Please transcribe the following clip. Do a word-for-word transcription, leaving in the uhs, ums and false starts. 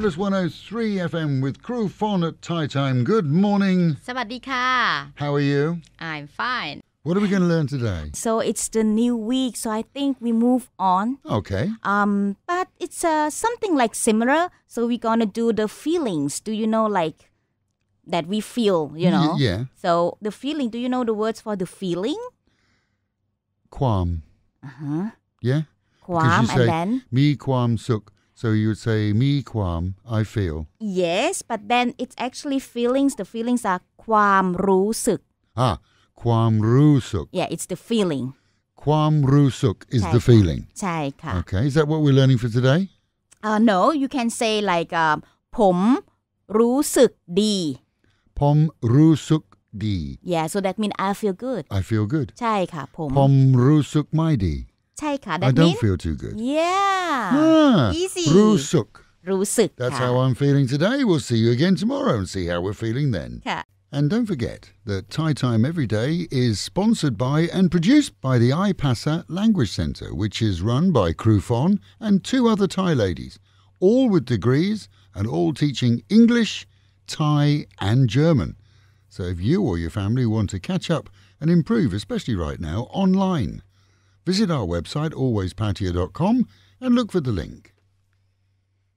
Fabulous one oh three F M with Kru Fon at Thai Time. Good morning. Sawadika. How are you? I'm fine. What are we going to learn today? So it's the new week, so I think we move on. Okay. Um, but it's uh, something like similar. So we're going to do the feelings. Do you know, like, that we feel, you know? Y- yeah. So the feeling, do you know the words for the feeling? Kwam. Uh-huh. Yeah? Kwam, and then? Mi kwam suk. So you would say, mi kwam, I feel. Yes, but then it's actually feelings. The feelings are kwam rusuk. Ah, kwam rusuk. Yeah, it's the feeling. Kwam rusuk is the feeling. Chai ka. Okay, is that what we're learning for today? Uh, no, you can say like, um, pom rusuk di. Pom rusuk di. Yeah, so that means I feel good. I feel good. Chai ka, pom. Pom rusuk mai di. I don't mean? feel too good. Yeah. Ah, easy. Rusuk. Rusuk. That's how I'm feeling today. We'll see you again tomorrow and see how we're feeling then. Yeah. And don't forget that Thai Time Every Day is sponsored by and produced by the iPASA Language Center, which is run by Kru Fon and two other Thai ladies, all with degrees and all teaching English, Thai and German. So if you or your family want to catch up and improve, especially right now, online, visit our website always pattaya dot com and look for the link.